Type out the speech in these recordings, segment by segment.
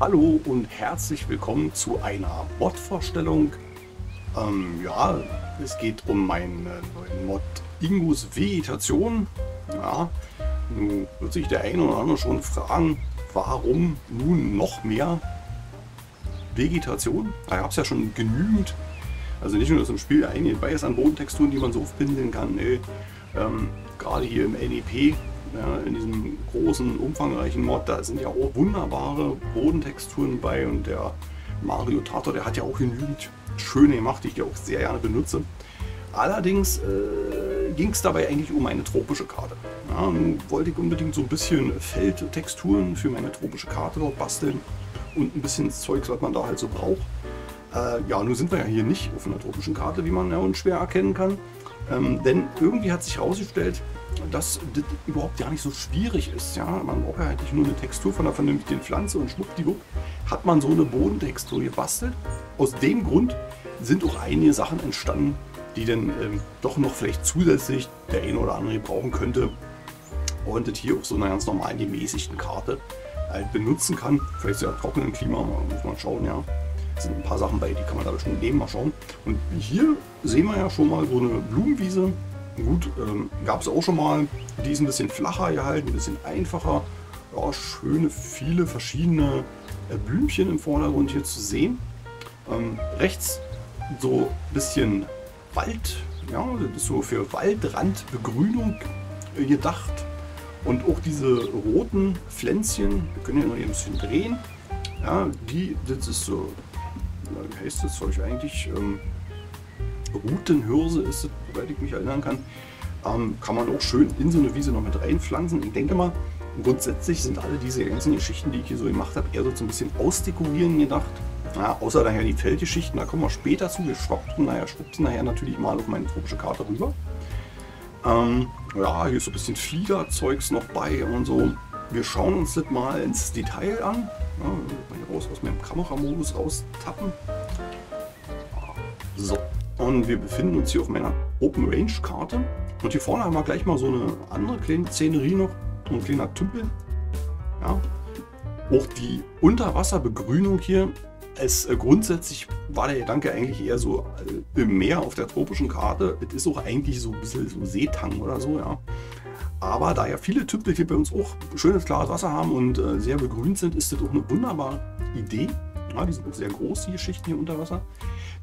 Hallo und herzlich willkommen zu einer Mod-Vorstellung. Ja, es geht um meinen neuen Mod Ingos Vegetation. Ja, nun wird sich der eine oder andere schon fragen, warum nun noch mehr Vegetation? Da gab es ja schon genügend. Also nicht nur, dass im Spiel einige weiß an Bodentexturen, die man so aufpinseln kann. Nee. Gerade hier im NEP. Ja, in diesem großen, umfangreichen Mod, da sind ja auch wunderbare Bodentexturen bei und der Mario Tator, der hat ja auch genügend schöne gemacht, die ich auch sehr gerne benutze. Allerdings ging es dabei eigentlich um eine tropische Karte. Ja, nun wollte ich unbedingt so ein bisschen Feldtexturen für meine tropische Karte dort basteln und ein bisschen Zeugs, was man da halt so braucht. Ja, nun sind wir ja hier nicht auf einer tropischen Karte, wie man ja unschwer erkennen kann. Denn irgendwie hat sich herausgestellt, dass das überhaupt gar nicht so schwierig ist. Ja? Man braucht ja eigentlich nur eine Textur von einer vernünftigen Pflanze und schwuppdiwupp hat man so eine Bodentextur gebastelt. Aus dem Grund sind auch einige Sachen entstanden, die dann doch noch vielleicht zusätzlich der eine oder andere brauchen könnte und das hier auf so einer ganz normalen gemäßigten Karte halt benutzen kann. Vielleicht sogar trockenen Klima, muss man schauen, ja. Sind ein paar Sachen bei, die kann man da bestimmt nehmen, mal schauen. Und hier sehen wir ja schon mal so eine Blumenwiese. Gut, gab es auch schon mal. Die ist ein bisschen flacher gehalten, ein bisschen einfacher. Ja, schöne, viele verschiedene Blümchen im Vordergrund hier zu sehen. Rechts so ein bisschen Wald. Ja, das ist so für Waldrandbegrünung gedacht. Und auch diese roten Pflänzchen, wir können ja noch ein bisschen drehen. Ja, die, das ist so. Wie heißt das Zeug eigentlich? Rutenhirse ist es, soweit ich mich erinnern kann. Kann man auch schön in so eine Wiese noch mit reinpflanzen. Ich denke mal, grundsätzlich sind alle diese ganzen Geschichten, die ich hier so gemacht habe, eher so ein bisschen ausdekorieren gedacht. Ja, außer daher die Feldgeschichten, da kommen wir später zu. Wir schwuppten nachher natürlich mal auf meine tropische Karte rüber. Ja, hier ist so ein bisschen Fliederzeugs noch bei und so. Wir schauen uns das mal ins Detail an. Ja, hier raus aus meinem Kameramodus raustappen. So, und wir befinden uns hier auf meiner Open Range Karte. Und hier vorne haben wir gleich mal so eine andere kleine Szenerie noch, so ein kleiner Tümpel. Ja. Auch die Unterwasserbegrünung hier. Grundsätzlich war der Gedanke eigentlich eher so im Meer auf der tropischen Karte. Es ist auch eigentlich so ein bisschen so Seetang oder so, ja. Aber da ja viele Tümpel hier bei uns auch schönes, klares Wasser haben und sehr begrünt sind, ist das auch eine wunderbare Idee. Ja, die sind auch sehr groß, die Geschichten hier unter Wasser.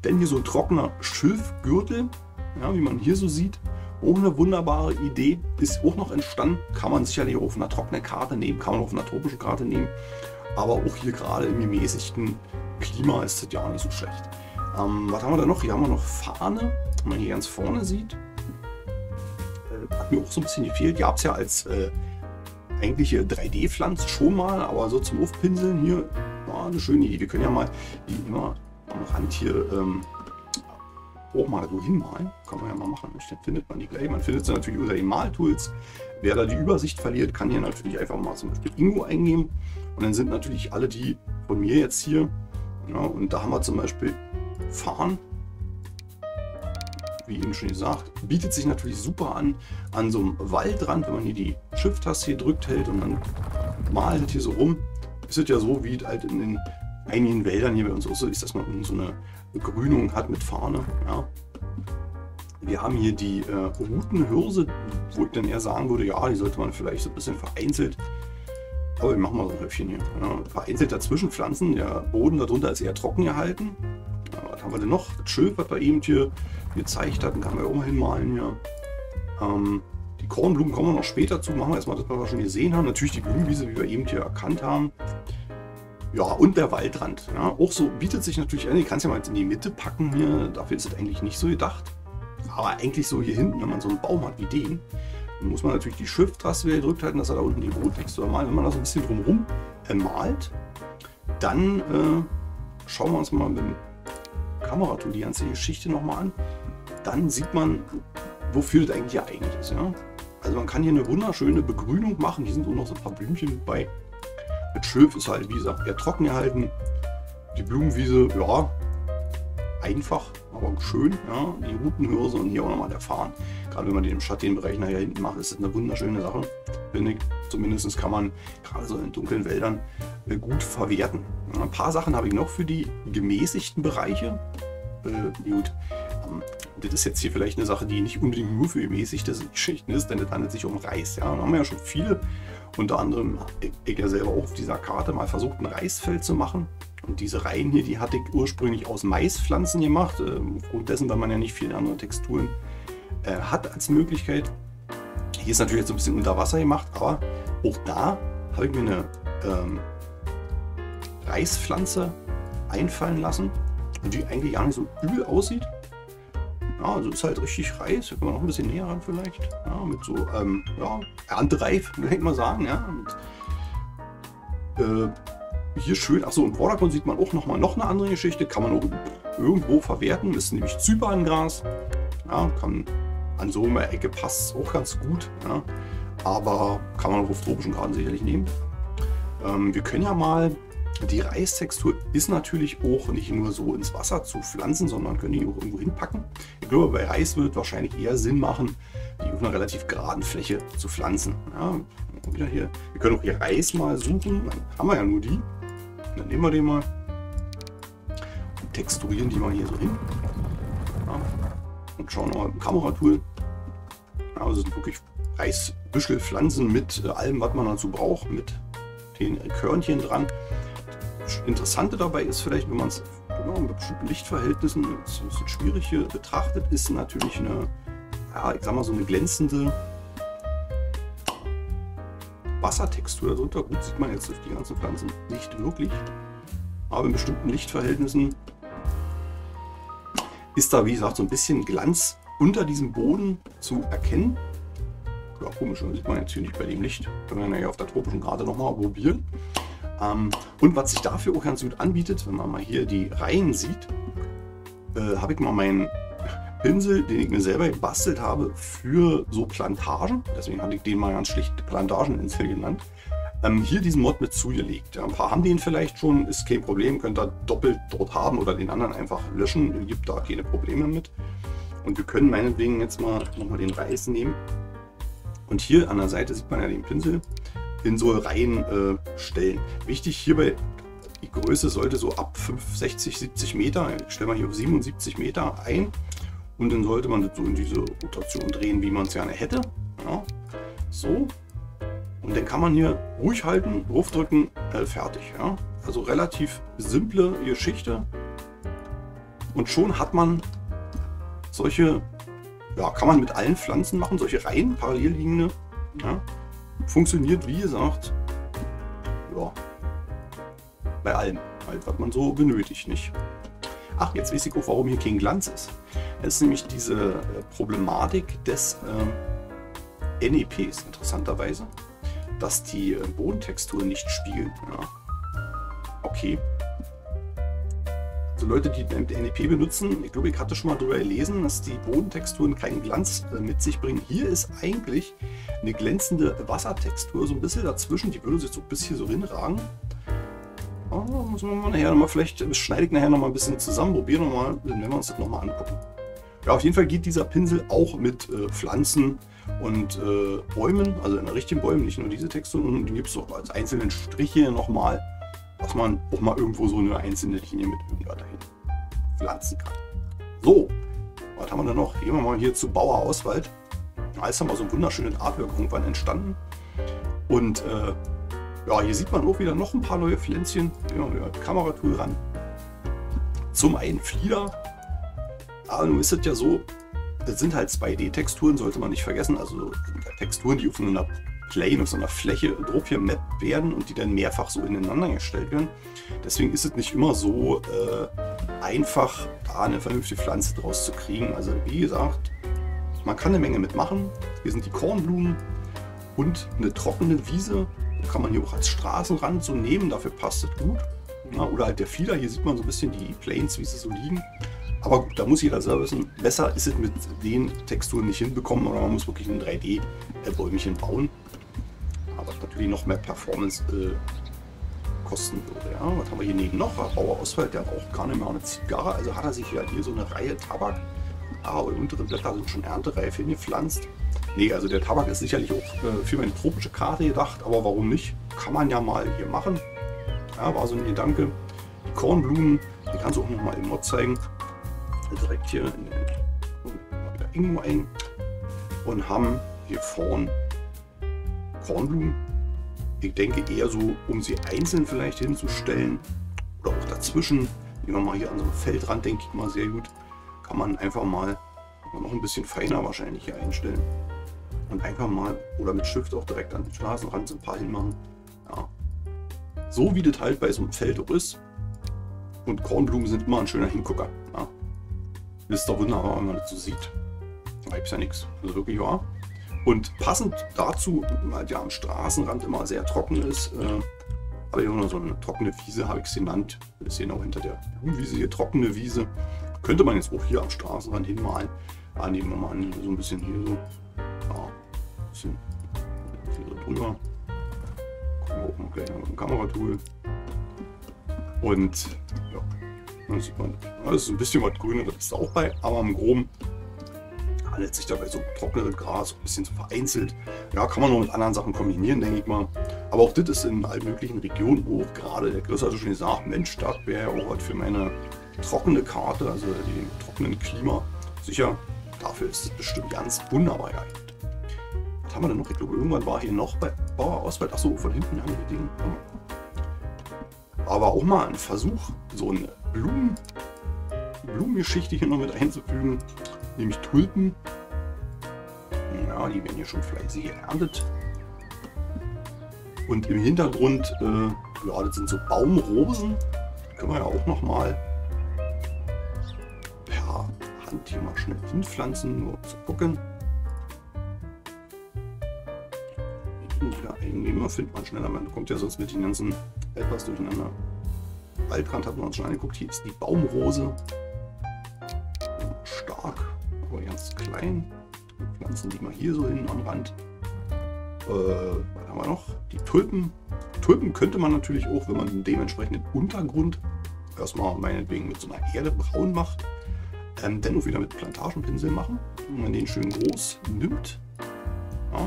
Denn hier so ein trockener Schilfgürtel, ja, wie man hier so sieht, auch eine wunderbare Idee, ist auch noch entstanden. Kann man sicherlich auch auf einer trockenen Karte nehmen, kann man auch auf einer tropischen Karte nehmen. Aber auch hier gerade im gemäßigten Klima ist das ja nicht so schlecht. Was haben wir da noch? Hier haben wir noch Fahne, wenn man hier ganz vorne sieht. Hat mir auch so ein bisschen gefehlt. Die gab es ja als eigentliche 3D-Pflanze schon mal, aber so zum Aufpinseln hier war eine schöne Idee. Wir können ja mal die immer am Rand hier auch mal so hinmalen. Kann man ja mal machen. Dann findet man die gleich. Man findet sie natürlich unter den Maltools. Wer da die Übersicht verliert, kann hier natürlich einfach mal zum Beispiel Ingo eingeben. Und dann sind natürlich alle die von mir jetzt hier. Ja, und da haben wir zum Beispiel Farn. Wie eben schon gesagt, bietet sich natürlich super an so einem Waldrand, wenn man hier die Shift-Taste hier drückt hält und dann malt das hier so rum. Ist es ja so, wie halt in den einigen Wäldern hier bei uns auch so ist, dass man so eine Begrünung hat mit Fahne. Ja. Wir haben hier die Rutenhirse, wo ich dann eher sagen würde, ja, die sollte man vielleicht so ein bisschen vereinzelt. Aber wir machen mal so ein Häufchen hier. Ja. Vereinzelt dazwischen pflanzen, der Boden darunter ist eher trocken gehalten. Was haben wir denn noch? Das Schilf, was wir eben hier gezeigt hatten, kann man ja auch mal hinmalen hier. Die Kornblumen kommen wir noch später zu. Machen wir erstmal das, was wir schon gesehen haben. Natürlich die Blumenwiese, wie wir eben hier erkannt haben. Ja, und der Waldrand. Ja, auch so bietet sich natürlich an. Ich kann es ja mal jetzt in die Mitte packen hier. Dafür ist es eigentlich nicht so gedacht. Aber eigentlich so hier hinten, wenn man so einen Baum hat wie den, dann muss man natürlich die Shift-Taste wieder gedrückt halten, dass er da unten die Bodentextur malt. Wenn man da so ein bisschen drumherum malt, dann schauen wir uns mal mit dem Kameratool die ganze Geschichte nochmal an, dann sieht man, wofür das eigentlich geeignet ist. Ja? Also man kann hier eine wunderschöne Begrünung machen, hier sind auch noch so ein paar Blümchen mit bei. Das Schilf ist halt, wie gesagt, eher trocken gehalten. Die Blumenwiese, ja, einfach, aber schön. Ja? Die Rutenhirse und hier auch nochmal der Farn. Gerade wenn man den im schattigen Bereich nachher hinten macht, ist das eine wunderschöne Sache, finde ich. Zumindest kann man gerade so in dunklen Wäldern gut verwerten. Ein paar Sachen habe ich noch für die gemäßigten Bereiche. Gut. Das ist jetzt hier vielleicht eine Sache, die nicht unbedingt nur für gemäßigte Schichten ist, denn es handelt sich um Reis. Ja, da haben wir ja schon viele, unter anderem, ich ja selber auch auf dieser Karte mal versucht, ein Reisfeld zu machen. Und diese Reihen hier, die hatte ich ursprünglich aus Maispflanzen gemacht, aufgrund dessen, weil man ja nicht viele andere Texturen hat als Möglichkeit. Hier ist natürlich jetzt so ein bisschen unter Wasser gemacht, aber auch da habe ich mir eine Reispflanze einfallen lassen, die eigentlich gar nicht so übel aussieht. Ja, also ist halt richtig Reis, da kann man noch ein bisschen näher ran vielleicht, ja, mit so, ja, erntereif, würde ich mal sagen, ja, mit, hier schön, achso, im Vordergrund sieht man auch noch eine andere Geschichte, kann man auch irgendwo verwerten, ist nämlich Zyperngras, ja, kann an so einer Ecke passt auch ganz gut, ja, aber kann man auch auf tropischen Karten sicherlich nehmen. Wir können ja mal, die Reistextur ist natürlich auch nicht nur so ins Wasser zu pflanzen, sondern können die auch irgendwo hinpacken. Ich glaube, bei Reis wird es wahrscheinlich eher Sinn machen, die auf einer relativ geraden Fläche zu pflanzen. Ja, wieder hier. Wir können auch hier Reis mal suchen, dann haben wir ja nur die. Dann nehmen wir den mal und texturieren die mal hier so hin. Ja. Und schauen mal im Kameratool. Ja, also sind wirklich Reisbüschelpflanzen mit allem, was man dazu braucht, mit den Körnchen dran. Interessante dabei ist vielleicht, wenn man es in bestimmten Lichtverhältnissen ein bisschen schwierig hier betrachtet, ist natürlich eine, ja, ich sag mal so eine glänzende Wassertextur darunter. Gut, sieht man jetzt durch die ganzen Pflanzen nicht wirklich, aber in bestimmten Lichtverhältnissen ist da, wie gesagt, so ein bisschen Glanz unter diesem Boden zu erkennen. Ja, komisch, das sieht man jetzt hier nicht bei dem Licht. Können wir ja auf der tropischen Karte nochmal probieren. Und was sich dafür auch ganz gut anbietet, wenn man mal hier die Reihen sieht, habe ich mal meinen Pinsel, den ich mir selber gebastelt habe, für so Plantagen, deswegen hatte ich den mal ganz schlicht Plantageninsel genannt, hier diesen Mod mit zugelegt. Ja, ein paar haben den vielleicht schon, ist kein Problem, könnt ihr doppelt dort haben oder den anderen einfach löschen, gibt da keine Probleme mit. Und wir können meinetwegen jetzt mal nochmal den Reis nehmen und hier an der Seite sieht man ja den Pinsel in so Reihen stellen. Wichtig hierbei, die Größe sollte so ab 60, 70 Meter, ich stelle mal hier auf 77 Meter ein und dann sollte man das so in diese Rotation drehen, wie man es gerne hätte. Ja, so. Und dann kann man hier ruhig halten, draufdrücken, fertig. Ja. Also relativ simple Geschichte und schon hat man solche, ja, kann man mit allen Pflanzen machen, solche Reihen, parallel liegende. Ja. Funktioniert, wie gesagt, ja, bei allem, halt, was man so benötigt, nicht? Ach, jetzt weiß ich auch, warum hier kein Glanz ist. Das ist nämlich diese Problematik des NEPs, interessanterweise, dass die Bodentextur nicht spiegelt. Ja. Okay. Also Leute, die NEP benutzen, ich glaube, ich hatte schon mal darüber gelesen, dass die Bodentexturen keinen Glanz mit sich bringen. Hier ist eigentlich eine glänzende Wassertextur, so ein bisschen dazwischen, die würde sich so bis hier so hinragen. Da muss man mal nachher nochmal, vielleicht schneide ich nachher nochmal ein bisschen zusammen, probieren wir mal, dann werden wir uns das nochmal angucken. Ja, auf jeden Fall geht dieser Pinsel auch mit Pflanzen und Bäumen, also in richtigen Bäumen, nicht nur diese Texturen, und die gibt es auch als einzelnen Striche nochmal, dass man auch mal irgendwo so eine einzelne Linie mit irgendwas dahin pflanzen kann. So, was haben wir denn noch? Gehen wir mal hier zu Bauer Auswald. Da ist dann mal so ein wunderschönes Artwork irgendwann entstanden. Und ja, hier sieht man auch wieder noch ein paar neue Pflänzchen. Gehen wir mal mit Kameratool ran. Zum einen Flieder. Aber nun ist es ja so, das sind halt 2D-Texturen, sollte man nicht vergessen. Also Texturen, die auf einer Plane, auf so einer Fläche drauf gemappt werden und die dann mehrfach so ineinander gestellt werden. Deswegen ist es nicht immer so einfach, da eine vernünftige Pflanze draus zu kriegen. Also wie gesagt, man kann eine Menge mitmachen. Hier sind die Kornblumen und eine trockene Wiese. Die kann man hier auch als Straßenrand so nehmen, dafür passt es gut. Ja, oder halt der Fieder, hier sieht man so ein bisschen die Planes, wie sie so liegen. Aber gut, da muss jeder selber wissen, besser ist es mit den Texturen nicht hinbekommen oder man muss wirklich ein 3D-Bäumchen bauen. Aber natürlich noch mehr Performance kosten würde. Ja. Was haben wir hier neben noch? Bauer Auswald, der braucht gar nicht mehr eine Zigarre, also hat er sich ja hier so eine Reihe Tabak Aber die unteren Blätter sind schon erntereif hingepflanzt. Nee, also der Tabak ist sicherlich auch für meine tropische Karte gedacht, aber warum nicht? Kann man ja mal hier machen. Ja, war so ein Gedanke. Die Kornblumen, die kannst du auch nochmal im Mod zeigen. Direkt hier in den irgendwo ein. Und haben hier vorn Kornblumen. Ich denke eher so, um sie einzeln vielleicht hinzustellen. Oder auch dazwischen. Nehmen wir mal hier an so einem Feldrand, denke ich mal, sehr gut. Kann man einfach mal noch ein bisschen feiner wahrscheinlich hier einstellen. Und einfach mal, oder mit Stift auch direkt an den Straßenrand so ein paar hinmachen. Ja. So wie das halt bei so einem Feld auch ist. Und Kornblumen sind immer ein schöner Hingucker. Ja. Das ist doch wunderbar, wenn man das so sieht. Da gibt's ja nichts. Also wirklich wahr. Und passend dazu, weil ja am Straßenrand immer sehr trocken ist, habe ich auch noch so eine trockene Wiese, habe ich es genannt. Wir sehen auch hinter der Wiese hier trockene Wiese. Könnte man jetzt auch hier am Straßenrand hinmalen. Ah, nehmen wir mal an, so ein bisschen hier so. Ja, ein bisschen hier so drüber. Gucken wir auch mal mit dem Kameratool. Und ja, dann sieht man, das ist ein bisschen was Grüneres ist auch bei, aber im Groben handelt sich dabei so trockenes Gras, ein bisschen so vereinzelt. Ja, kann man noch mit anderen Sachen kombinieren, denke ich mal. Aber auch das ist in allen möglichen Regionen hoch. Gerade der Chris hatte schon gesagt, Mensch, das wäre ja auch was für meine trockene Karte, also dem trockenen Klima. Sicher, dafür ist es bestimmt ganz wunderbar geeignet. Was haben wir denn noch? Ich glaube, irgendwann war hier noch bei Bauer Auswald. Achso, von hinten haben wir den. Aber auch mal ein Versuch, so eine Blumengeschichte hier noch mit einzufügen, nämlich Tulpen. Ja, die werden hier schon fleißig geerntet. Und im Hintergrund, ja, das sind so Baumrosen. Die können wir ja auch nochmal per Hand hier mal schnell hinpflanzen, nur um zu gucken. Ja, irgendwie findet man schneller, man kommt ja sonst mit den ganzen etwas durcheinander. Waldrand hat man uns schon angeguckt, hier ist die Baumrose. Stark, aber ganz klein. Die Pflanzen die mal hier so hin am Rand. Was haben wir noch? Die Tulpen. Tulpen könnte man natürlich auch, wenn man einen dementsprechenden Untergrund erstmal meinetwegen mit so einer Erde braun macht, dann auch wieder mit Plantagenpinsel machen. Wenn man den schön groß nimmt. Ja,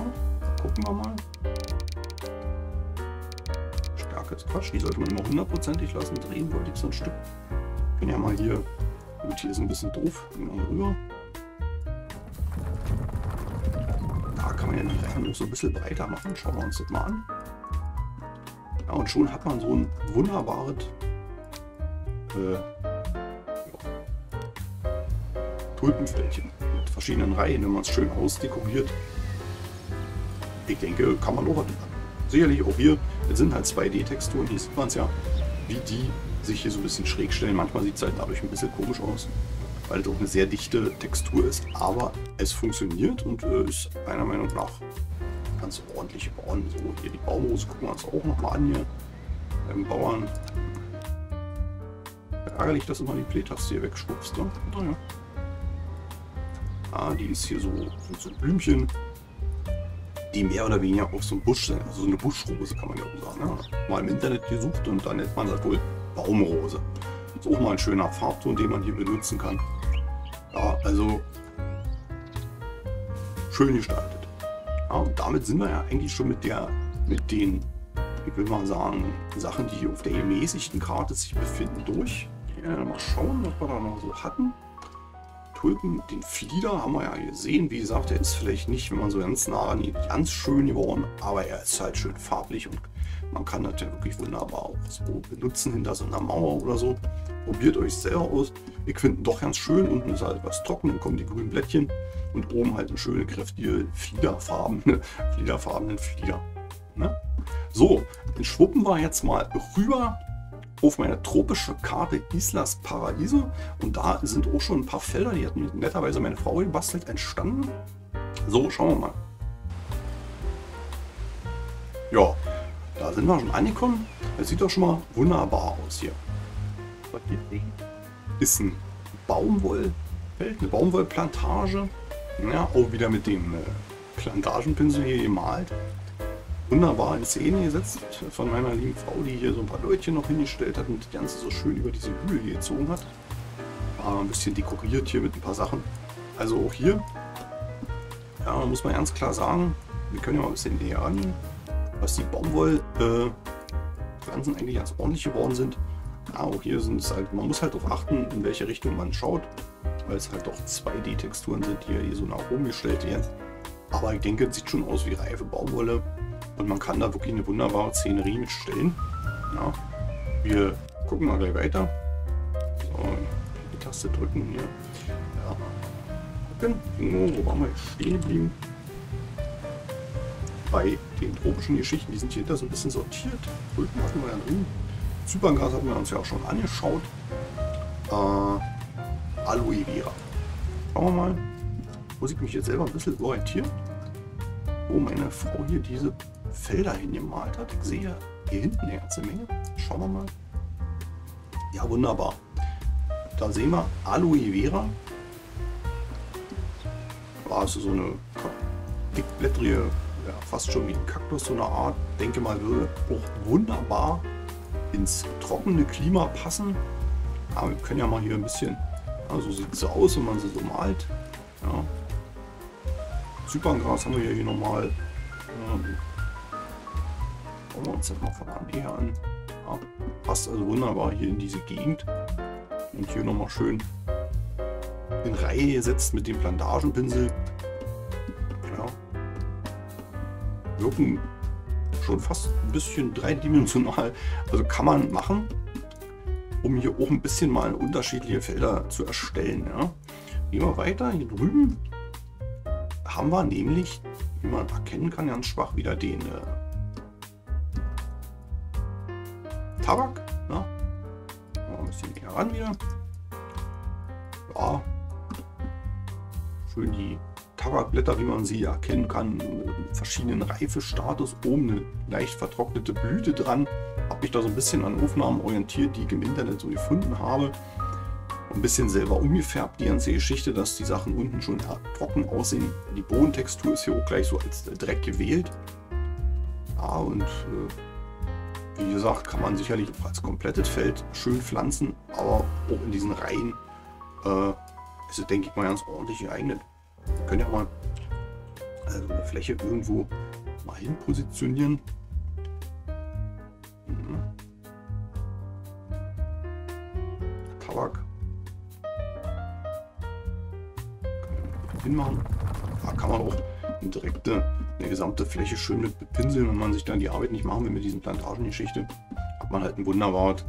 gucken wir mal. Stärke ist Quatsch, die sollte man immer hundertprozentig lassen. Drehen wollte ich so ein Stück. Ich bin ja mal hier, gut, hier ist ein bisschen doof, gehen wir rüber. Kann man ja nachher noch so ein bisschen breiter machen. Schauen wir uns das mal an. Ja, und schon hat man so ein wunderbares Tulpenfältchen mit verschiedenen Reihen, wenn man es schön ausdekoriert. Ich denke, kann man auch was machen. Sicherlich auch hier, es sind halt 2D-Texturen, hier sieht man es ja, wie die sich hier so ein bisschen schräg stellen. Manchmal sieht es halt dadurch ein bisschen komisch aus, weil es auch eine sehr dichte Textur ist, aber es funktioniert und ist meiner Meinung nach ganz ordentlich geworden. So, hier die Baumrose gucken wir uns auch nochmal an hier beim Bauern. Ärgerlich, dass immer die Playtaste hier wegschubst, ne? Naja. Ah, die ist hier so, sind so Blümchen, die mehr oder weniger auf so einem Busch sind. Also so eine Buschrose kann man ja auch sagen. Ne? Mal im Internet gesucht und dann nennt man das wohl Baumrose. Das ist auch mal ein schöner Farbton, den man hier benutzen kann. Ja, also schön gestaltet. Ja, und damit sind wir ja eigentlich schon mit den, ich will mal sagen, Sachen, die hier auf der gemäßigten Karte sich befinden, durch. Ja, mal schauen, was wir da noch so hatten. Tulpen, den Flieder haben wir ja gesehen. Wie gesagt, der ist vielleicht nicht, wenn man so ganz nah ran geht, ganz schön geworden, aber er ist halt schön farblich und man kann das ja wirklich wunderbar auch so benutzen hinter so einer Mauer oder so. Probiert euch selber aus. Ich finde ihn doch ganz schön. Unten ist halt was trocken, dann kommen die grünen Blättchen und oben halt eine schöne, kräftige Fliederfarbene, fliederfarbenen Flieder. Ne? So, den schwuppen wir jetzt mal rüber auf meine tropische Karte Islas Paraiso. Und da sind auch schon ein paar Felder, die hat netterweise meine Frau gebastelt, entstanden. So, schauen wir mal. Ja, da sind wir schon angekommen. Das sieht doch schon mal wunderbar aus hier. Was hier ist ein Baumwollfeld, eine Baumwollplantage. Ja, auch wieder mit dem Plantagenpinsel hier gemalt. Wunderbar in Szene gesetzt von meiner lieben Frau, die hier so ein paar Leutchen noch hingestellt hat und das Ganze so schön über diese Hügel hier gezogen hat. War ein bisschen dekoriert hier mit ein paar Sachen. Also auch hier, ja, muss man ganz klar sagen, wir können ja mal ein bisschen näher ran, was die Baumwollpflanzen eigentlich ganz ordentlich geworden sind. Ja, auch hier sind es halt, man muss halt darauf achten, in welche Richtung man schaut, weil es halt doch 2D-Texturen sind, die ja hier so nach oben gestellt werden. Aber ich denke, es sieht schon aus wie reife Baumwolle und man kann da wirklich eine wunderbare Szenerie mitstellen. Ja, wir gucken mal gleich weiter. So, die Taste drücken hier. Ja, gucken, wo waren wir stehen geblieben? Bei den tropischen Geschichten, die sind hier hinter so ein bisschen sortiert. Rücken hatten wir ja drin. Zyperngas hatten wir uns ja auch schon angeschaut. Aloe Vera. Schauen wir mal. Muss ich mich jetzt selber ein bisschen orientieren, wo meine Frau hier diese Felder hingemalt hat. Ich sehe hier hinten eine ganze Menge. Schauen wir mal. Ja, wunderbar. Da sehen wir Aloe Vera. War also so eine dickblättrige, ja, fast schon wie ein Kaktus, so eine Art. Denke mal, würde auch wunderbar ins trockene Klima passen. Aber wir können ja mal hier ein bisschen, ja, so sieht sie aus, wenn man sie so malt. Ja. Zyperngras haben wir hier nochmal. Schauen wir uns das mal von näher an. Ja, passt also wunderbar hier in diese Gegend. Und hier nochmal schön in Reihe gesetzt mit dem Plantagenpinsel. Ja. Wirken schon fast ein bisschen dreidimensional. Also kann man machen, um hier auch ein bisschen mal unterschiedliche Felder zu erstellen. Ja. Gehen wir weiter, hier drüben haben wir nämlich, wie man erkennen kann, ganz schwach wieder den Tabak. Ne? Ein bisschen näher ran wieder. Ja, schön die Tabakblätter, wie man sie erkennen kann, verschiedenen Reifestatus, oben eine leicht vertrocknete Blüte dran. Habe mich da so ein bisschen an Aufnahmen orientiert, die ich im Internet so gefunden habe. Ein bisschen selber umgefärbt, die ganze Geschichte, dass die Sachen unten schon trocken aussehen. Die Bodentextur ist hier auch gleich so als Dreck gewählt. Ja, und wie gesagt, kann man sicherlich auch als komplettes Feld schön pflanzen, aber auch in diesen Reihen ist es, denke ich mal, ganz ordentlich geeignet. Wir können ja mal also eine Fläche irgendwo mal hin positionieren. Mhm. Tabak. Hinmachen. Da kann man auch eine direkte, eine gesamte Fläche schön mit bepinseln, wenn man sich dann die Arbeit nicht machen will mit diesen Plantagengeschichte. Hat man halt ein wunderbares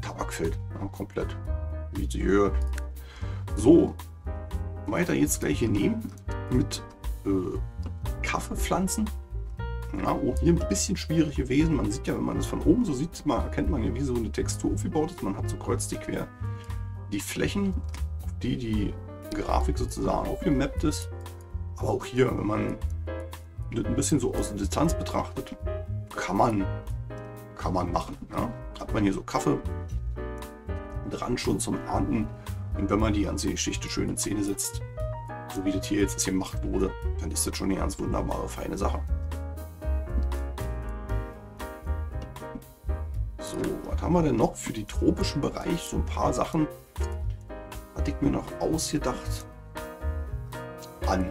Tabakfeld. Ja, komplett. So, weiter jetzt gleich hier nehmen mit Kaffeepflanzen. Ja, auch hier ein bisschen schwierig gewesen. Man sieht ja, wenn man das von oben so sieht, erkennt man ja, wie so eine Textur aufgebaut ist. Man hat so kreuz die quer die Flächen, auf die die Grafik sozusagen aufgemappt ist, aber auch hier, wenn man das ein bisschen so aus der Distanz betrachtet, kann man machen. Ja? Hat man hier so Kaffee dran schon zum Ernten und wenn man die ganze Geschichte schön in Szene setzt, so wie das hier jetzt gemacht wurde, dann ist das schon eine ganz wunderbare, feine Sache. So, was haben wir denn noch für den tropischen Bereich? So ein paar Sachen hatte ich mir noch ausgedacht an,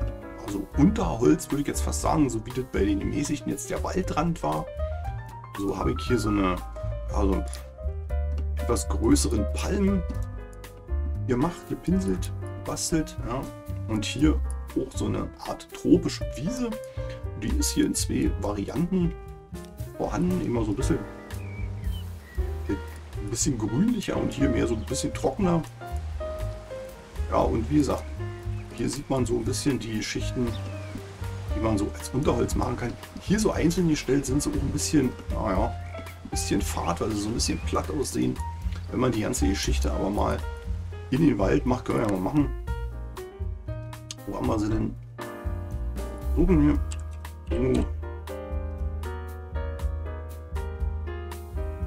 also Unterholz würde ich jetzt fast sagen, so wie das bei den gemäßigten jetzt der Waldrand war, so habe ich hier so eine, also etwas größeren Palmen gemacht, gepinselt, bastelt, ja. Und hier auch so eine Art tropische Wiese, die ist hier in zwei Varianten vorhanden, immer so ein bisschen grünlicher und hier mehr so ein bisschen trockener. Ja, und wie gesagt, hier sieht man so ein bisschen die Schichten, die man so als Unterholz machen kann. Hier so einzeln gestellt sind sie auch ein bisschen, naja, ein bisschen fad, weil sie so ein bisschen platt aussehen. Wenn man die ganze Geschichte aber mal in den Wald macht, können wir ja mal machen. Wo haben wir sie denn? Suchen wir.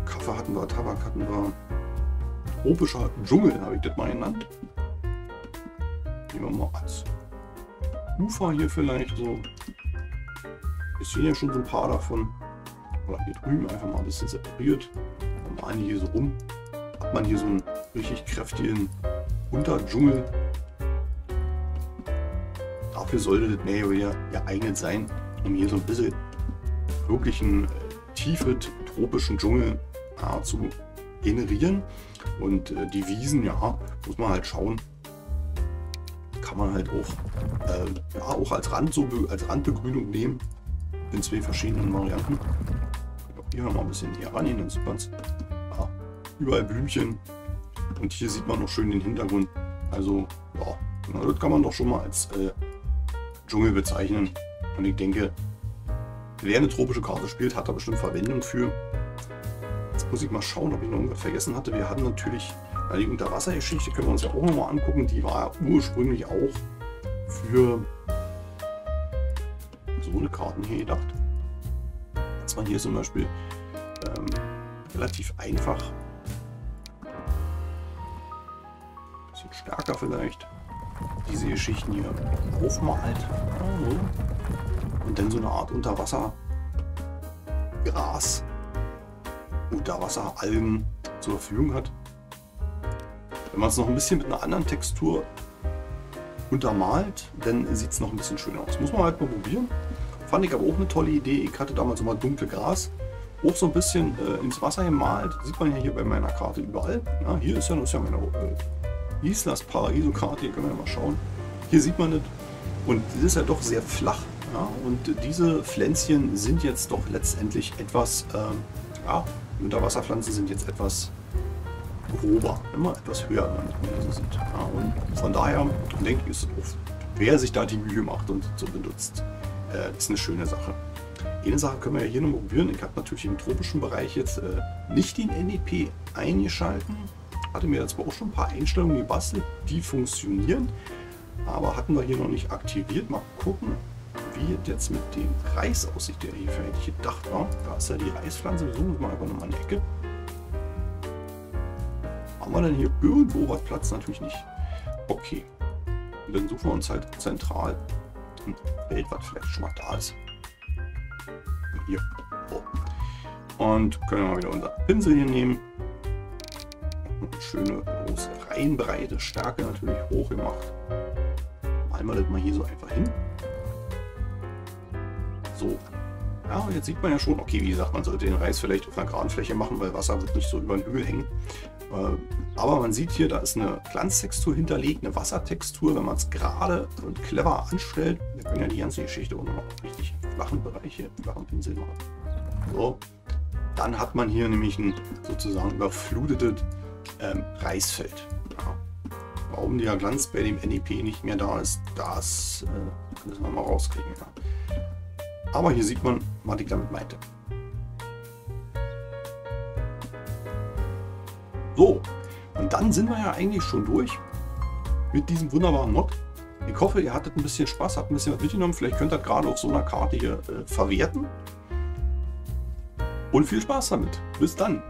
Kaffee hatten wir, Tabak hatten wir. Tropischer Dschungel habe ich das mal genannt. Nehmen wir mal als Ufer hier vielleicht so. Wir sehen ja schon so ein paar davon. Oder hier drüben einfach mal ein bisschen separiert. Und eine hier so rum. Hat man hier so einen richtig kräftigen Unterdschungel. dafür sollte das Nayo hier geeignet sein, um hier so ein bisschen wirklich einen tiefen tropischen Dschungel zu generieren. Und die Wiesen, ja, muss man halt schauen, kann man halt auch, ja, auch als Rand, so als Randbegrünung nehmen, in zwei verschiedenen Varianten. Hier noch mal ein bisschen hier ran, dann sieht man es. Ja, überall Blümchen und hier sieht man noch schön den Hintergrund. Also ja, na, das kann man doch schon mal als Dschungel bezeichnen. Und ich denke, wer eine tropische Karte spielt, hat da bestimmt Verwendung für. Jetzt muss ich mal schauen, ob ich noch irgendwas vergessen hatte. Wir hatten natürlich die Unterwassergeschichte, können wir uns ja auch nochmal angucken. Die war ursprünglich auch für so eine Karten hier gedacht. Dass man hier zum Beispiel relativ einfach, ein bisschen stärker vielleicht, diese Geschichten hier aufmalt und dann so eine Art Unterwassergras, Unterwasseralgen zur Verfügung hat. Wenn man es noch ein bisschen mit einer anderen Textur untermalt, dann sieht es noch ein bisschen schöner aus. Muss man halt mal probieren. Fand ich aber auch eine tolle Idee. Ich hatte damals immer dunkle Gras, auch so ein bisschen ins Wasser gemalt. Sieht man ja hier bei meiner Karte überall. Ja, hier ist ja, das ist ja meine Islas Paraiso Karte. Hier können wir ja mal schauen. Hier sieht man das. Und das ist ja doch sehr flach. Ja? Und diese Pflänzchen sind jetzt doch letztendlich etwas, ja, Unterwasserpflanzen sind jetzt etwas grober, immer etwas höher, wenn sie sind. Ja, und von daher denke ich, ist es oft, wer sich da die Mühe macht und so benutzt, ist eine schöne Sache. Eine Sache können wir ja hier noch probieren. Ich habe natürlich im tropischen Bereich jetzt nicht den NEP eingeschalten. Hatte mir jetzt auch schon ein paar Einstellungen gebastelt, die funktionieren, aber hatten wir hier noch nicht aktiviert. Mal gucken, wie jetzt mit dem Reis aussieht, der hier eigentlich gedacht war. Da ist ja die Reispflanze, wir suchen mal einfach nochmal eine Ecke. Haben wir denn hier irgendwo was Platz? Natürlich nicht. Okay, und dann suchen wir uns halt zentral ein Feld, was vielleicht schon mal da ist. Hier. Oh. Und können wir mal wieder unseren Pinsel hier nehmen. Eine schöne große Reihenbreite, Stärke natürlich hoch gemacht. Malen wir das mal hier so einfach hin. So, ja, jetzt sieht man ja schon, okay, wie gesagt, man sollte den Reis vielleicht auf einer geraden Fläche machen, weil Wasser wird nicht so über den Hügel hängen. Aber man sieht hier, da ist eine Glanztextur hinterlegt, eine Wassertextur, wenn man es gerade und clever anstellt. Wir können ja die ganze Geschichte auch nochmal richtig flachen Bereiche, flachen Pinsel machen. So, dann hat man hier nämlich ein sozusagen überflutetes Reisfeld. Ja. Warum der Glanz bei dem NEP nicht mehr da ist, das müssen wir mal rauskriegen. Ja. Aber hier sieht man, was ich damit meinte. So, und dann sind wir ja eigentlich schon durch mit diesem wunderbaren Mod. Ich hoffe, ihr hattet ein bisschen Spaß, habt ein bisschen was mitgenommen. Vielleicht könnt ihr gerade auf so einer Karte hier verwerten. Und viel Spaß damit. Bis dann.